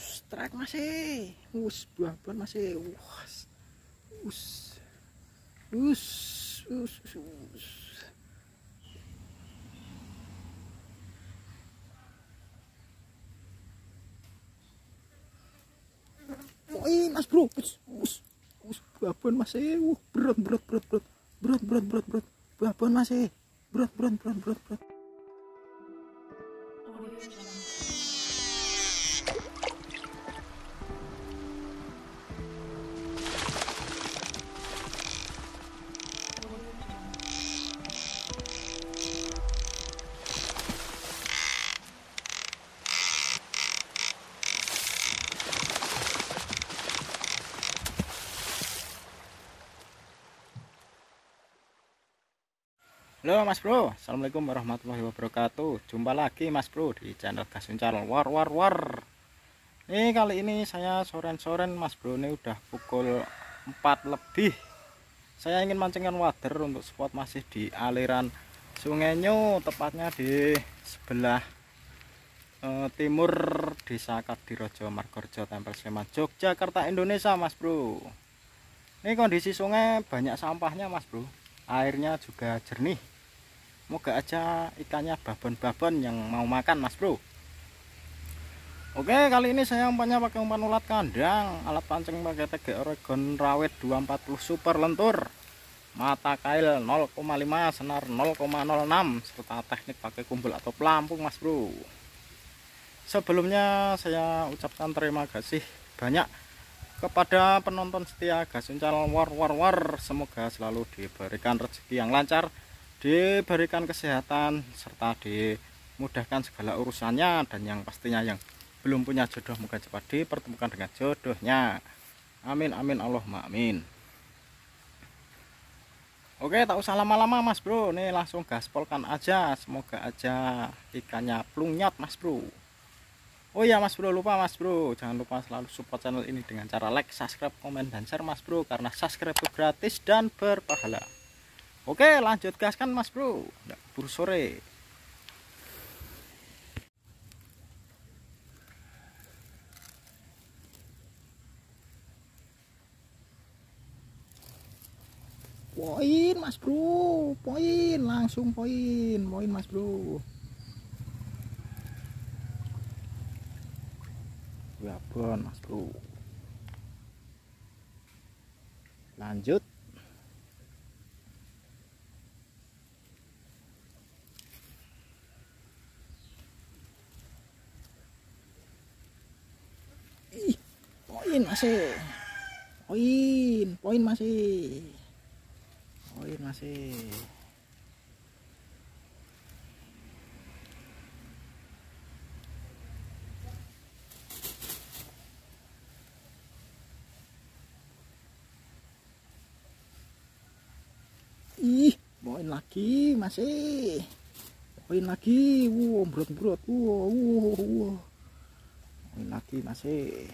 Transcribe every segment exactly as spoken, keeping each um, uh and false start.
Strike masih. Us, buah buahan masih. Us. Us. Us, us, us. Oi, Mas Bro. Us, us. Us, buah buahan masih. Uh, berat, berat, berat, berat. Berat, berat, berat, berat. Buah buahan masih. Berat, berat, berat, berat, berat. Halo Mas Bro, assalamualaikum warahmatullahi wabarakatuh. Jumpa lagi Mas Bro di channel Gas Uncal. War war war. Ini kali ini saya soren-soren Mas Bro, ini udah pukul empat lebih. Saya ingin mancingkan wader untuk spot masih di aliran Sungai Nyu, tepatnya di sebelah eh, timur Desa Kadirojo Margorejo Tempel Sleman, Yogyakarta, Indonesia Mas Bro. Ini kondisi sungai banyak sampahnya Mas Bro. Airnya juga jernih. Moga aja ikannya babon-babon yang mau makan Mas Bro. Oke, kali ini saya umpannya pakai umpan ulat kandang. Alat pancing pakai Tegek Oregon Rawit dua ratus empat puluh super lentur. Mata kail nol koma lima, senar nol koma nol enam, serta teknik pakai kumbul atau pelampung Mas Bro. Sebelumnya saya ucapkan terima kasih banyak kepada penonton setia Gas Uncal war war war. Semoga selalu diberikan rezeki yang lancar, diberikan kesehatan, serta dimudahkan segala urusannya. Dan yang pastinya yang belum punya jodoh moga cepat dipertemukan dengan jodohnya. Amin amin Allahumma amin. Oke, tak usah lama-lama Mas Bro, nih langsung gaspolkan aja. Semoga aja ikannya plungyat Mas Bro. Oh ya Mas Bro, lupa Mas Bro, jangan lupa selalu support channel ini dengan cara like, subscribe, komen, dan share Mas Bro, karena subscribe itu gratis dan berpahala. Oke, lanjut gaskan Mas Bro, nggak buru sore. Poin Mas Bro, poin, langsung poin, poin Mas Bro. Babon Mas Bro, lanjut. Ih, poin masih, poin, poin masih, poin masih. Ih, poin lagi masih, poin lagi. Wow, brot-brot. Wow, wow, wow. Poin lagi masih.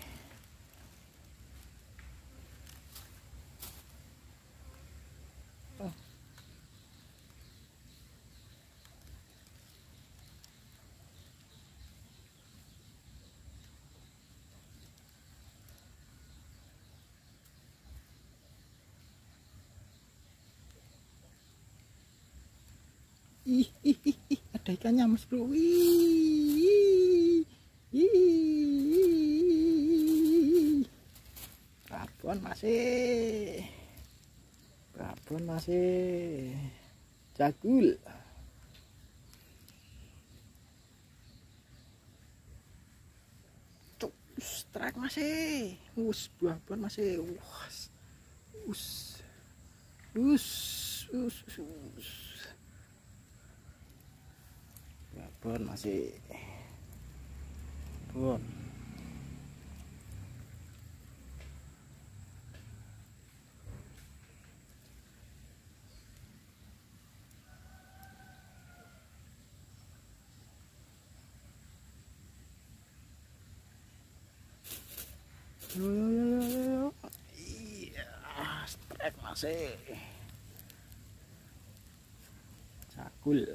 Ih, ih, ih, ih, ada ikannya Mas Bro. Ih, ih, babon masih, babon masih, cakul. Cuk, strike masih, us, babon masih, us, us, us, us, us. Babon masih, babon. Yo yo yo yo yo. Iya, strike masih. Cakul.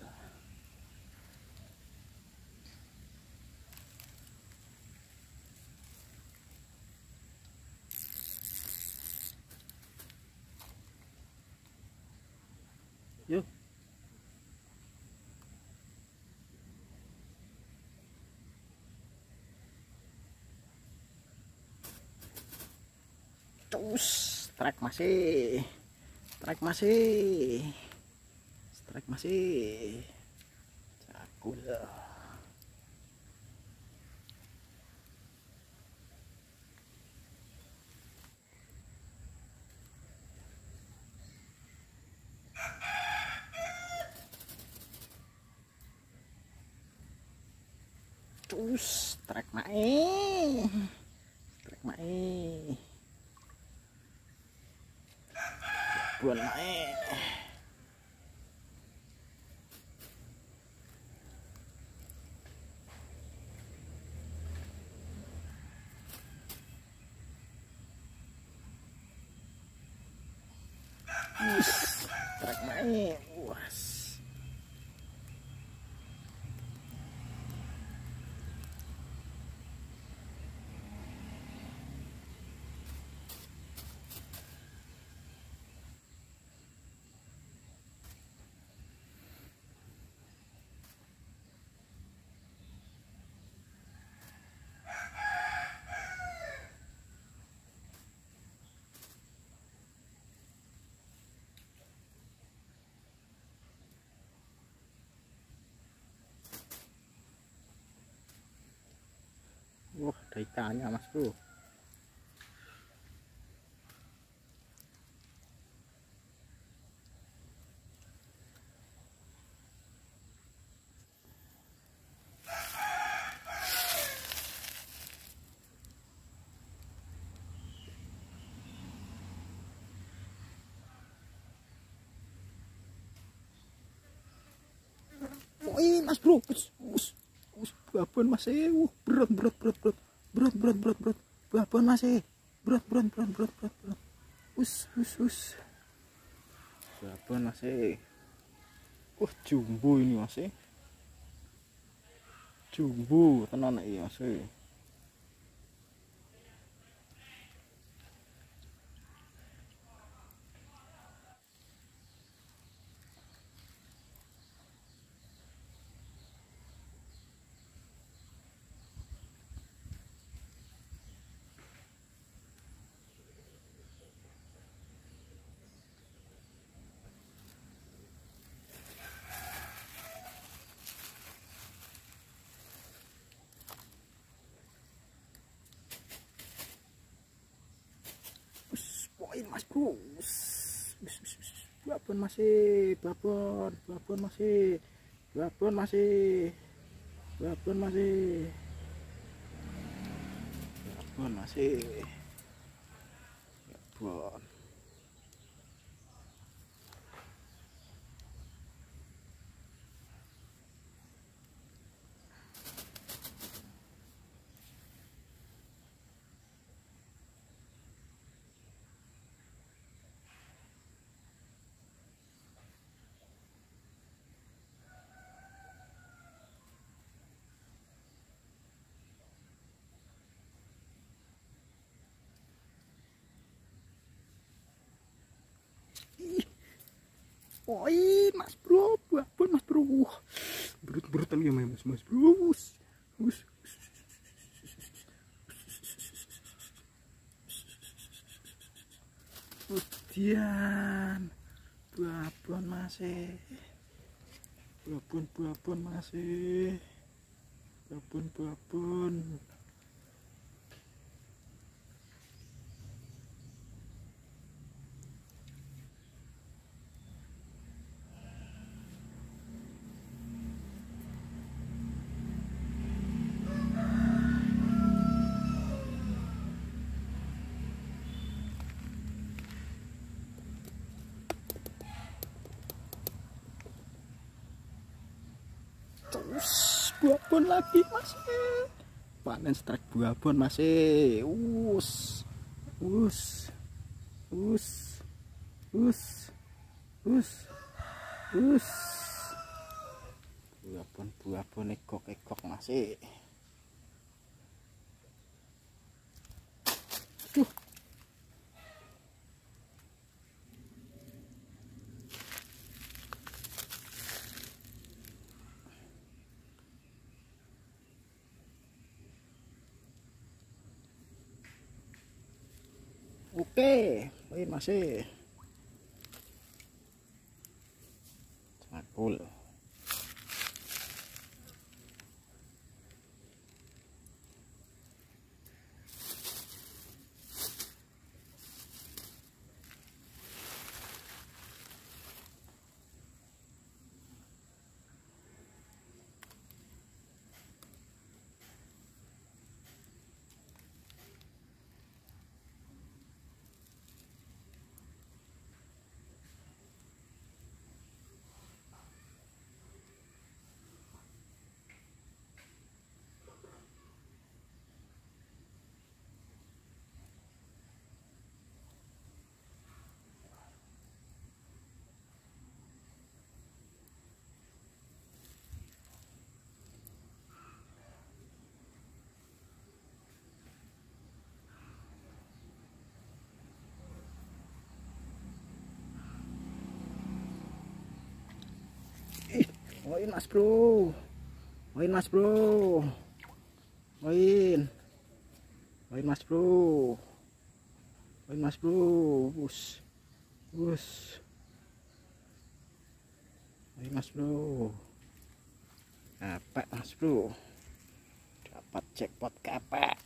Cus, strike masih. Strike masih. Strike masih. Cakul. Cus, strike maeh. Strike maeh. Buat maeh. Strike maeh. Wah. Wah, ada ikannya mas bro. Woi mas bro, kus, kus. Babon masih, wuh, berat berat berat berat berat berat berat berat babon masih berat berat berat berat berat berat us us us babon masih. Wah jumbo ini masih, jumbo tenan iya masih. Mas bro, babon masih, babon, babon masih, babon masih, babon masih, babon masih, babon. Oi, mas bro, babon mas bro, berut-berutan ya mas mas bro, us, us, us, udian, babon masih, babon babon masih, babon babon. Babon lagi masih, panen strike babon masih, us, us, us, us, us, us, babon babon ekok ekok masih. Tuh. Oke, ini masih sangat cool. Main mas bro, main mas bro, main, main mas bro, main mas bro, bus, bus, main mas bro, apa mas bro, dapat jackpot kapak,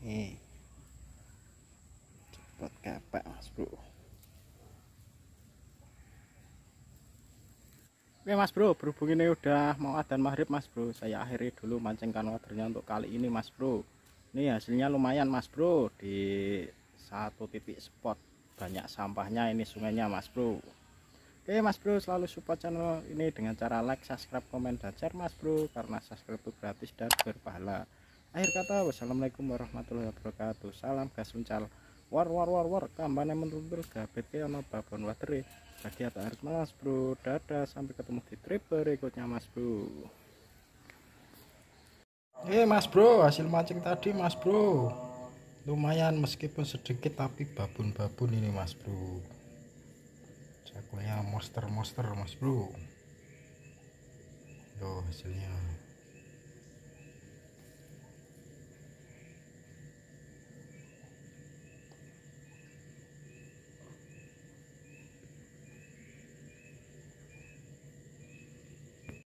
nih, jackpot kapak mas bro. Oke mas bro, berhubung ini udah mau adzan maghrib mas bro, saya akhiri dulu mancingkan wadernya untuk kali ini mas bro. Ini hasilnya lumayan mas bro, di satu titik spot banyak sampahnya, ini sungainya mas bro. Oke mas bro, selalu support channel ini dengan cara like, subscribe, komen, dan share mas bro, karena subscribe itu gratis dan berpahala. Akhir kata, wassalamualaikum warahmatullahi wabarakatuh. Salam gas uncal, war war war war, kambane mentuntur gabit ke ono babon wadere. Bagi atas harus mas bro, dadah, sampai ketemu di trip berikutnya mas bro. Oke mas bro, hasil mancing tadi mas bro lumayan meskipun sedikit, tapi babun-babun ini mas bro, jagonya monster-monster mas bro. Loh hasilnya.